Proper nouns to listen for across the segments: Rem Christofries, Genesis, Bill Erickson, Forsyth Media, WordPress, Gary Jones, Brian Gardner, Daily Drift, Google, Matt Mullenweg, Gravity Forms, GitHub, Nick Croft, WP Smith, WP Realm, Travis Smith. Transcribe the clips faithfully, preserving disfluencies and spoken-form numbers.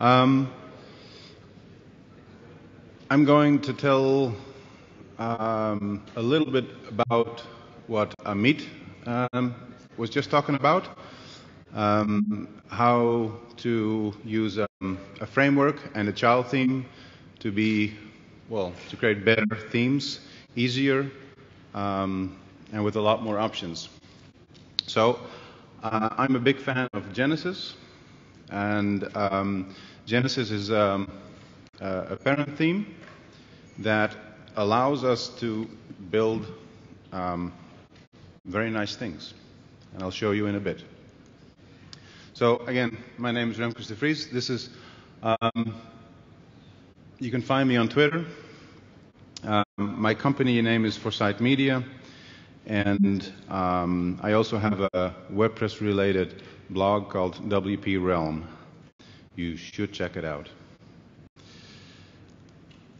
Um, I'm going to tell um, a little bit about what Amit um, was just talking about, um, how to use um, a framework and a child theme to be, well, to create better themes, easier, um, and with a lot more options. So uh, I'm a big fan of Genesis, and um, Genesis is um, uh, a parent theme that allows us to build um, very nice things, and I'll show you in a bit. So again, my name is Rem Christofries. This is, um, you can find me on Twitter. Um, my company name is Forsyth Media, and um, I also have a WordPress-related blog called W P Realm. You should check it out.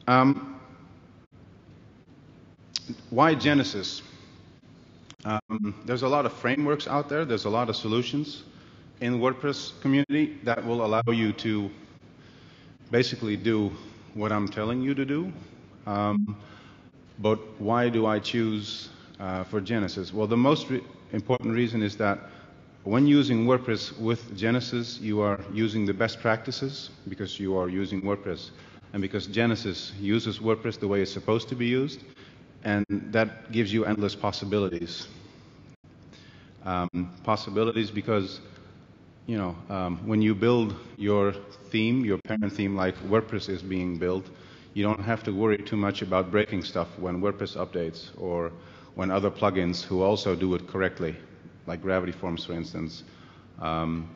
Um, why Genesis? Um, there's a lot of frameworks out there. There's a lot of solutions in the WordPress community that will allow you to basically do what I'm telling you to do. Um, but why do I choose uh, for Genesis? Well, the most re important reason is that when using WordPress with Genesis, you are using the best practices because you are using WordPress, and because Genesis uses WordPress the way it's supposed to be used, and that gives you endless possibilities. Um, possibilities because, you know, um, when you build your theme, your parent theme, like WordPress is being built, you don't have to worry too much about breaking stuff when WordPress updates or when other plugins who also do it correctly, like Gravity Forms, for instance. Um,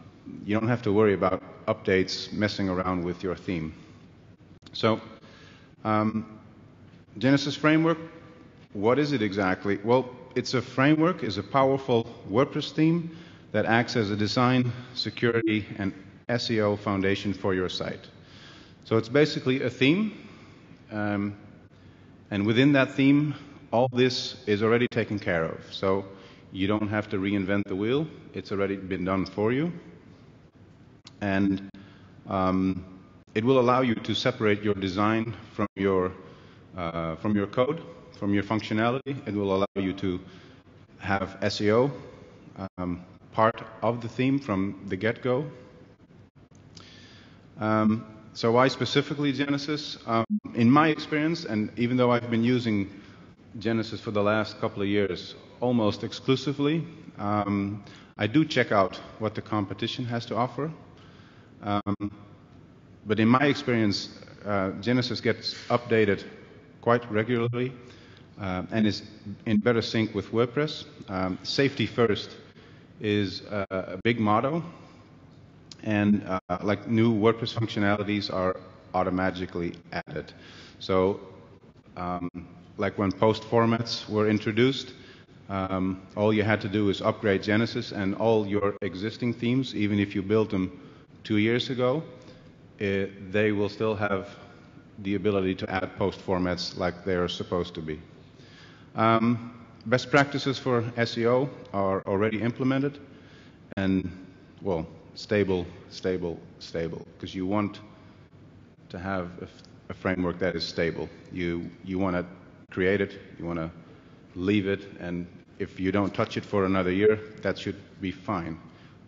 you don't have to worry about updates messing around with your theme. So, um, Genesis framework, what is it exactly? Well, it's a framework, it's a powerful WordPress theme that acts as a design, security, and S E O foundation for your site. So it's basically a theme, um, and within that theme, all this is already taken care of. So you don't have to reinvent the wheel. It's already been done for you. And um, it will allow you to separate your design from your, uh, from your code, from your functionality. It will allow you to have S E O um, part of the theme from the get-go. Um, so why specifically Genesis? Um, in my experience, and even though I've been using Genesis for the last couple of years almost exclusively, um, I do check out what the competition has to offer. Um, but in my experience, uh, Genesis gets updated quite regularly uh, and is in better sync with WordPress. Um, safety first is uh, a big motto, and uh, like new WordPress functionalities are automatically added. So um, like when post formats were introduced, um, all you had to do is upgrade Genesis, and all your existing themes, even if you built them two years ago, it, they will still have the ability to add post formats like they are supposed to be. Um, Best practices for S E O are already implemented, and, well, stable, stable, stable, because you want to have a, a framework that is stable. You, you want to create it, you want to leave it, and if you don't touch it for another year, that should be fine.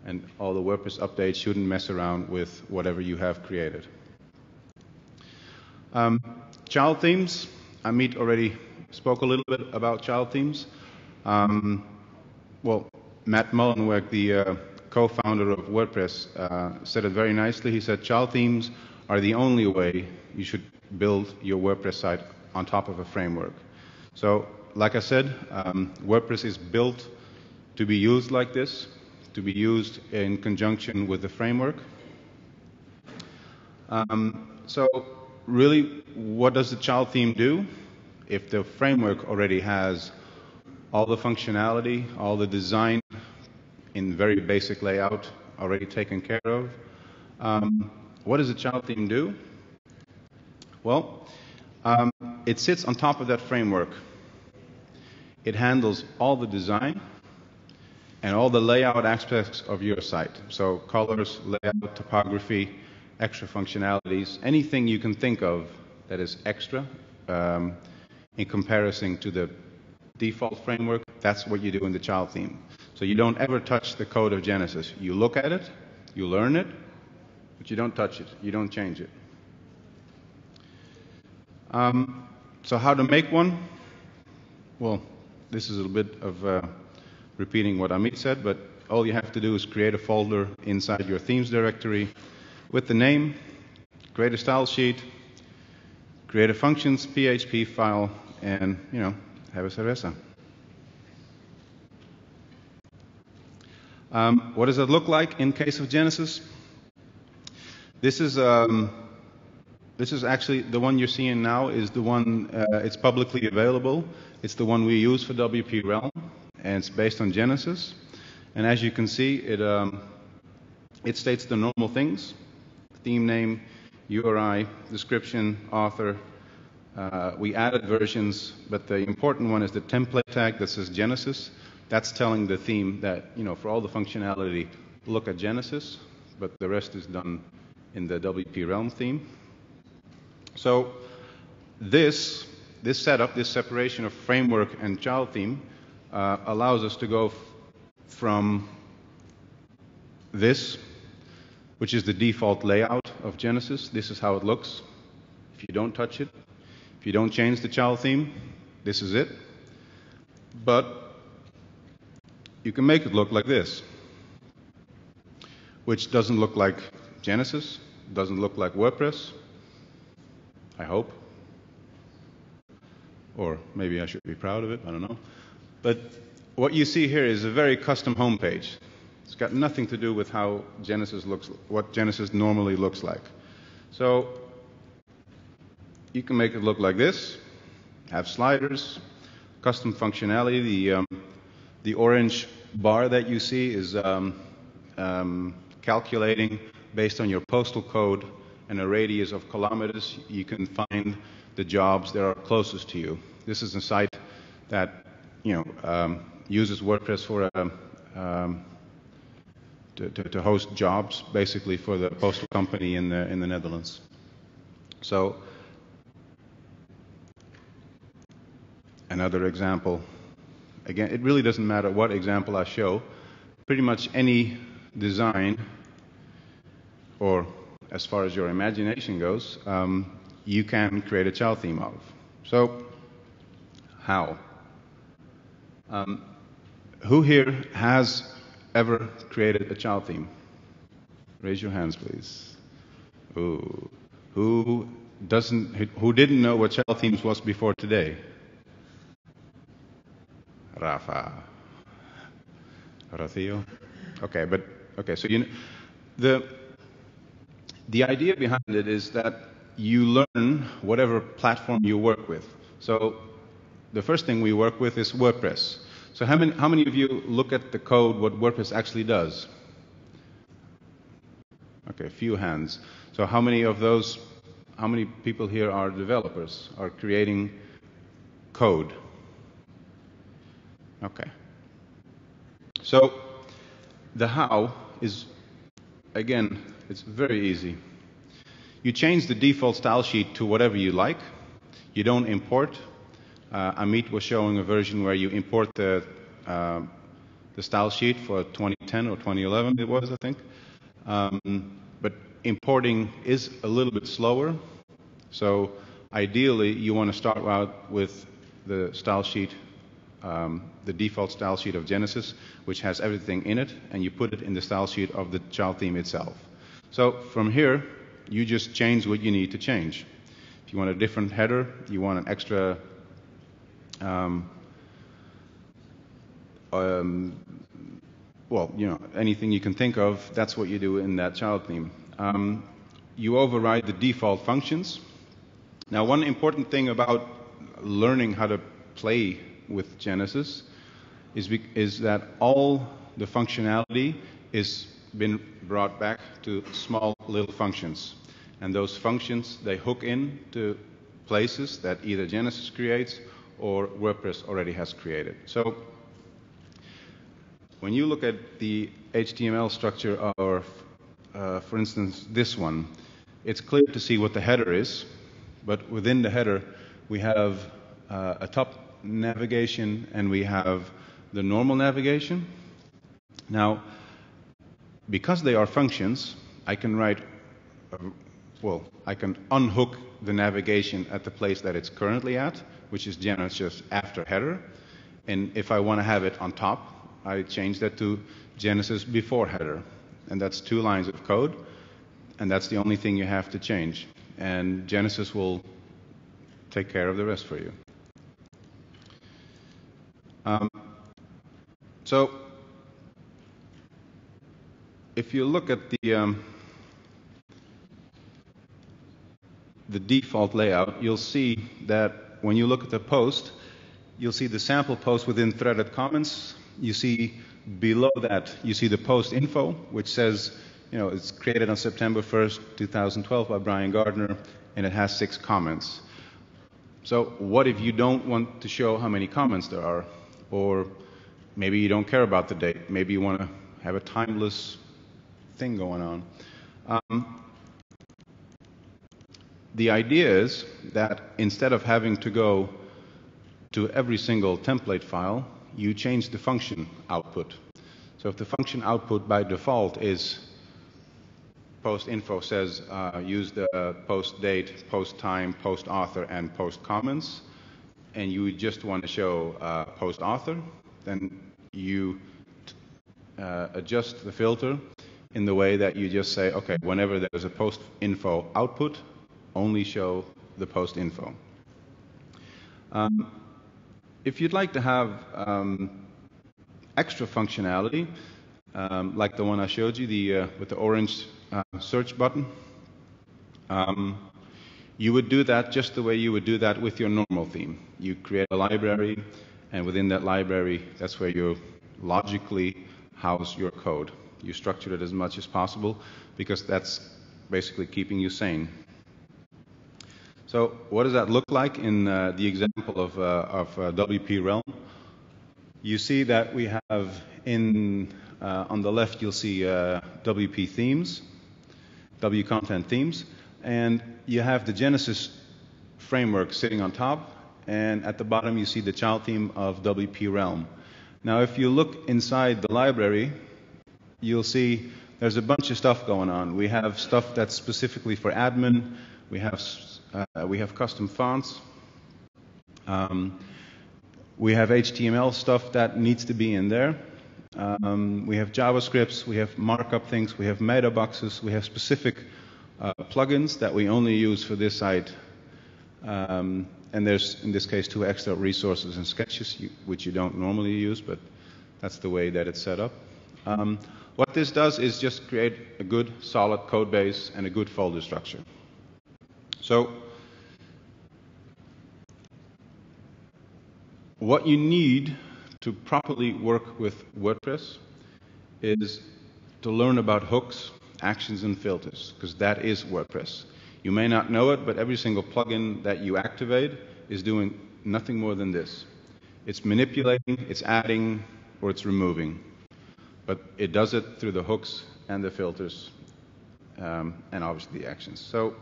And all the WordPress updates shouldn't mess around with whatever you have created. Um, child themes, Amit already spoke a little bit about child themes. Um, well, Matt Mullenweg, the uh, co-founder of WordPress, uh, said it very nicely. He said, child themes are the only way you should build your WordPress site on top of a framework. So, like I said, um, WordPress is built to be used like this, to be used in conjunction with the framework. Um, so, really, what does the child theme do? If the framework already has all the functionality, all the design in very basic layout already taken care of, um, what does a child theme do? Well, um, it sits on top of that framework. It handles all the design and all the layout aspects of your site. So colors, layout, topography, extra functionalities, anything you can think of that is extra um, in comparison to the default framework, that's what you do in the child theme. So you don't ever touch the code of Genesis. You look at it, you learn it, but you don't touch it, you don't change it. Um, so how to make one? Well, this is a bit of uh, repeating what Amit said, but all you have to do is create a folder inside your themes directory with the name, create a style sheet, create a functions P H P file, and, you know, have a cerveza. Um, what does that look like in case of Genesis? This is, um, this is actually the one you're seeing now is the one, uh, it's publicly available. It's the one we use for W P Realm, and it's based on Genesis. And as you can see, it, um, it states the normal things: theme name, U R I, description, author. Uh, we added versions, but the important one is the template tag that says Genesis. That's telling the theme that, you know, for all the functionality, look at Genesis, but the rest is done in the W P Realm theme. So this, this setup, this separation of framework and child theme uh, allows us to go from this, which is the default layout of Genesis. This is how it looks if you don't touch it. If you don't change the child theme, this is it. But you can make it look like this, which doesn't look like Genesis, doesn't look like WordPress, I hope. Or maybe I should be proud of it, I don't know. But what you see here is a very custom homepage. It's got nothing to do with how Genesis looks, what Genesis normally looks like. So you can make it look like this, have sliders, custom functionality. The, um, the orange bar that you see is um, um, calculating based on your postal code and a radius of kilometers. You can find the jobs that are closest to you. This is a site that, you know, um, uses WordPress for a, um, To, to, to host jobs, basically, for the postal company in the in the Netherlands. So another example. Again, it really doesn't matter what example I show. Pretty much any design, or as far as your imagination goes, um, you can create a child theme out of. So how? Um, who here has ever created a child theme? Raise your hands, please. Ooh. Who doesn't? Who didn't know what child themes was before today? Rafa, Rocío. Okay, but okay. So you, the the idea behind it is that you learn whatever platform you work with. So the first thing we work with is WordPress. So how many, how many of you look at the code, what WordPress actually does? Okay, a few hands. So how many of those, how many people here are developers, are creating code? Okay. So the how is, again, it's very easy. You change the default style sheet to whatever you like. You don't import. Uh, Amit was showing a version where you import the, uh, the style sheet for twenty ten or twenty eleven it was, I think. Um, but importing is a little bit slower. So ideally, you want to start out with the style sheet, um, the default style sheet of Genesis, which has everything in it, and you put it in the style sheet of the child theme itself. So from here, you just change what you need to change. If you want a different header, you want an extra Um, um, well, you know, anything you can think of, that's what you do in that child theme. Um, you override the default functions. Now, one important thing about learning how to play with Genesis is, is that all the functionality is been brought back to small little functions. And those functions, they hook in to places that either Genesis creates or WordPress already has created. So when you look at the H T M L structure, or uh, for instance, this one, it's clear to see what the header is, but within the header we have uh, a top navigation and we have the normal navigation. Now, because they are functions, I can write, well, I can unhook the navigation at the place that it's currently at, which is generally just after header. And if I want to have it on top, I change that to Genesis before header. And that's two lines of code, and that's the only thing you have to change. And Genesis will take care of the rest for you. Um, so if you look at the, um, the default layout, you'll see that when you look at the post, you'll see the sample post within threaded comments. You see below that, you see the post info, which says, you know, it's created on September first, two thousand twelve by Brian Gardner, and it has six comments. So what if you don't want to show how many comments there are? Or maybe you don't care about the date. Maybe you want to have a timeless thing going on. Um, the idea is that instead of having to go to every single template file, you change the function output. So if the function output by default is post info says uh, use the post date, post time, post author, and post comments, and you just want to show uh, post author, then you uh, adjust the filter in the way that you just say, okay, whenever there's a post info output, only show the post info. Um, If you'd like to have um, extra functionality, um, like the one I showed you, the, uh, with the orange uh, search button, um, you would do that just the way you would do that with your normal theme. You create a library, and within that library, that's where you logically house your code. You structure it as much as possible, because that's basically keeping you sane. So what does that look like in uh, the example of, uh, of uh, W P Realm? You see that we have in, uh, on the left, you'll see uh, W P themes, W content themes, and you have the Genesis framework sitting on top, and at the bottom you see the child theme of W P Realm. Now if you look inside the library, you'll see there's a bunch of stuff going on. We have stuff that's specifically for admin, we have Uh, we have custom fonts. Um, we have H T M L stuff that needs to be in there. Um, we have JavaScripts. We have markup things. We have meta boxes. We have specific uh, plugins that we only use for this site. Um, and there's, in this case, two extra resources and sketches, you, which you don't normally use, but that's the way that it's set up. Um, what this does is just create a good, solid code base and a good folder structure. So what you need to properly work with WordPress is to learn about hooks, actions, and filters, because that is WordPress. You may not know it, but every single plugin that you activate is doing nothing more than this. It's manipulating, it's adding, or it's removing. But it does it through the hooks and the filters, um, and obviously the actions. So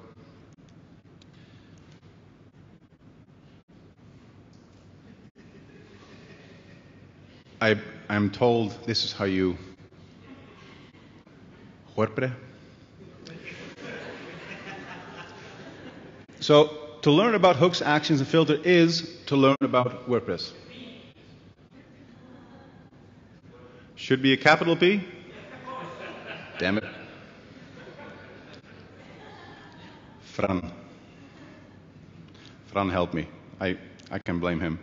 I, I'm told this is how you WordPress. So to learn about hooks, actions, and filter is to learn about WordPress. Should be a capital P. Damn it. Fran. Fran helped me. I, I can blame him.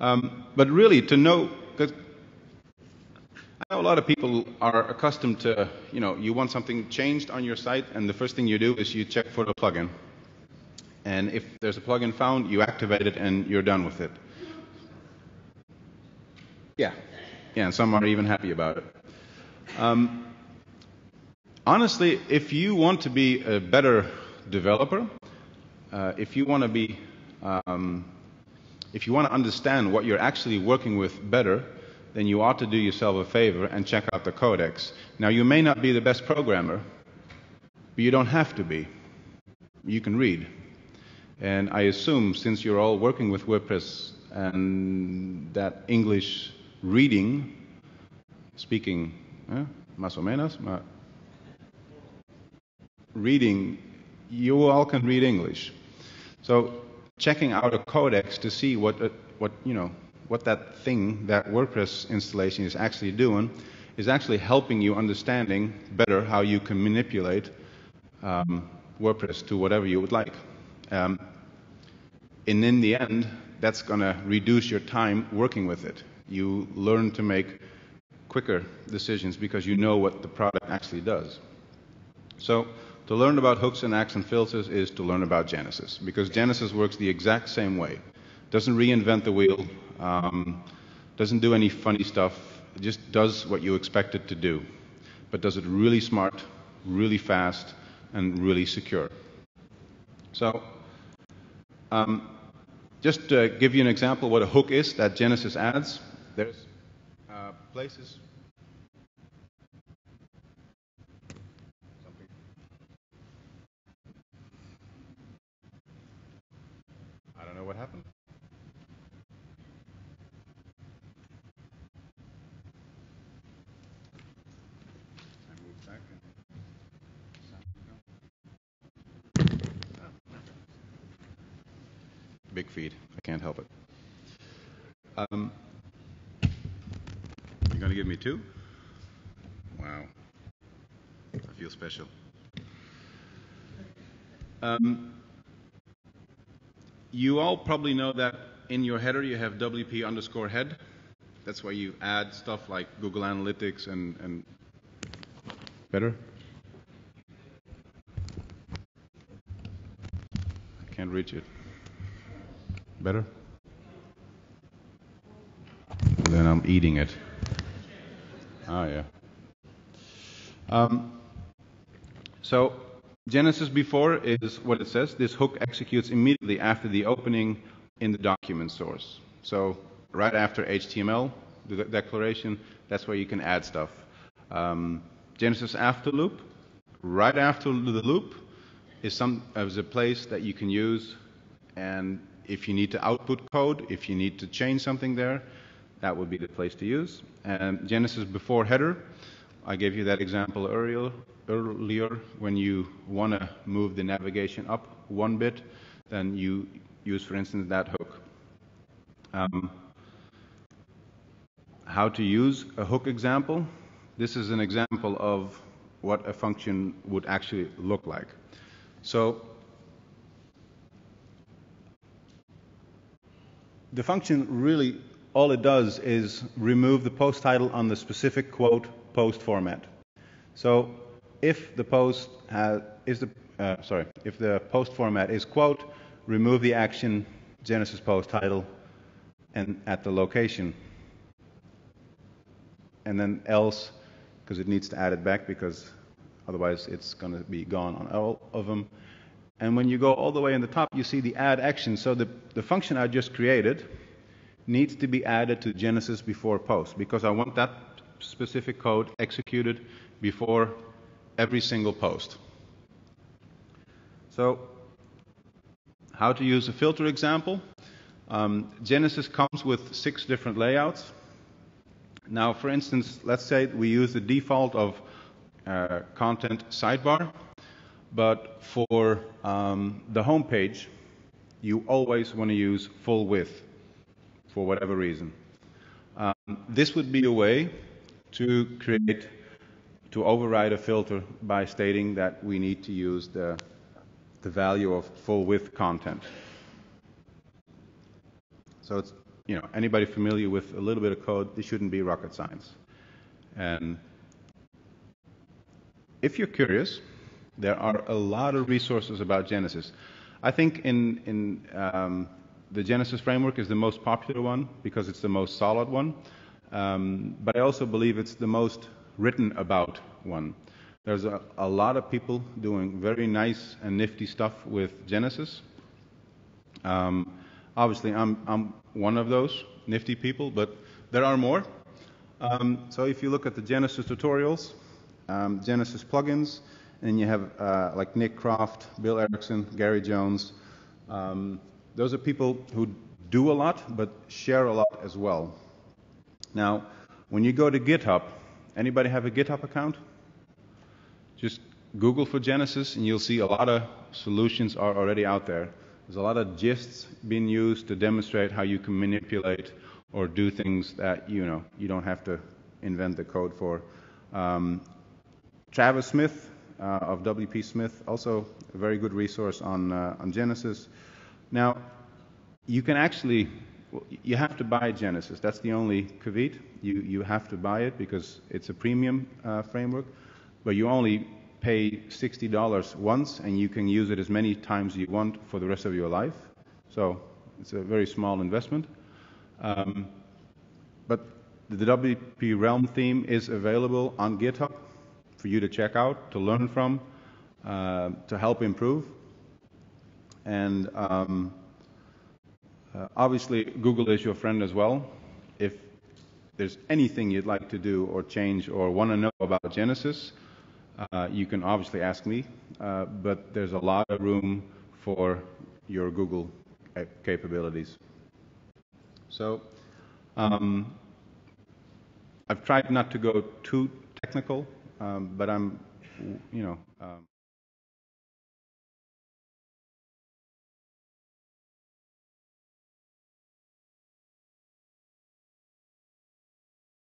Um, but really to know, because I know a lot of people are accustomed to, you know, you want something changed on your site, and the first thing you do is you check for the plugin. And if there's a plugin found, you activate it, and you're done with it. Yeah. Yeah, and some are even happy about it. Um, honestly, if you want to be a better developer, uh, if you want to be... Um, If you want to understand what you're actually working with better, then you ought to do yourself a favor and check out the codex. Now, you may not be the best programmer, But you don't have to be. You can read. And I assume, since you're all working with WordPress, and that English reading, speaking, eh, más o menos, ma, reading, you all can read English. So checking out a codex to see what, uh, what, you know, what that thing, that WordPress installation is actually doing, is actually helping you understanding better how you can manipulate um, WordPress to whatever you would like. Um, and in the end, that's going to reduce your time working with it. You learn to make quicker decisions because you know what the product actually does. So to learn about hooks and acts and filters is to learn about Genesis, because Genesis works the exact same way. Doesn't reinvent the wheel, um, doesn't do any funny stuff, it just does what you expect it to do, but does it really smart, really fast, and really secure. So um, just to give you an example of what a hook is that Genesis adds, there's uh, places. Something. I don't know what happened. Big feed. I can't help it. Um, you're going to give me two? Wow. I feel special. Um, you all probably know that in your header you have W P underscore head. That's where you add stuff like Google Analytics and, and better. I can't reach it. Better? And then I'm eating it. Oh, yeah. Um, so Genesis before is what it says. This hook executes immediately after the opening in the document source. So right after H T M L, the de declaration, that's where you can add stuff. Um, Genesis after loop, right after the loop, is, some, is a place that you can use, and if you need to output code, if you need to change something there, that would be the place to use. And Genesis before header, I gave you that example earlier. Earlier, when you want to move the navigation up one bit, then you use, for instance, that hook. Um, how to use a hook example? This is an example of what a function would actually look like. So the function really, all it does is remove the post title on the specific quote post format. So if the post has, is the, uh, sorry, if the post format is quote, remove the action Genesis post title and at the location. And then else, because it needs to add it back because otherwise it's going to be gone on all of them. And when you go all the way in the top, you see the add action. So the, the function I just created needs to be added to Genesis before post, because I want that specific code executed before every single post. So how to use a filter example. Um, Genesis comes with six different layouts. Now, for instance, let's say we use the default of uh, content sidebar. But for um, the home page, you always want to use full width for whatever reason. Um, this would be a way to create, to override a filter by stating that we need to use the, the value of full width content. So it's, you know, anybody familiar with a little bit of code, this shouldn't be rocket science. And if you're curious, there are a lot of resources about Genesis. I think in, in um, the Genesis framework is the most popular one because it's the most solid one. Um, but I also believe it's the most written about one. There's a, a lot of people doing very nice and nifty stuff with Genesis. Um, obviously, I'm, I'm one of those nifty people, but there are more. Um, so if you look at the Genesis tutorials, um, Genesis plugins, and you have uh, like Nick Croft, Bill Erickson, Gary Jones. Um, those are people who do a lot, but share a lot as well. Now, when you go to GitHub, anybody have a GitHub account? Just Google for Genesis, and you'll see a lot of solutions are already out there. There's a lot of gists being used to demonstrate how you can manipulate or do things that, you know, you don't have to invent the code for. Um, Travis Smith uh, of W P Smith, also a very good resource on, uh, on Genesis. Now, you can actually, you have to buy Genesis. That's the only caveat. You, you have to buy it because it's a premium uh, framework, but you only pay sixty dollars once, and you can use it as many times you want for the rest of your life. So it's a very small investment. Um, but the W P Realm theme is available on GitHub for you to check out, to learn from, uh, to help improve. And um, uh, obviously, Google is your friend as well. If there's anything you'd like to do or change or want to know about Genesis, Uh, you can obviously ask me, uh, but there's a lot of room for your Google capabilities. So um, I've tried not to go too technical, um, but I'm, you know, um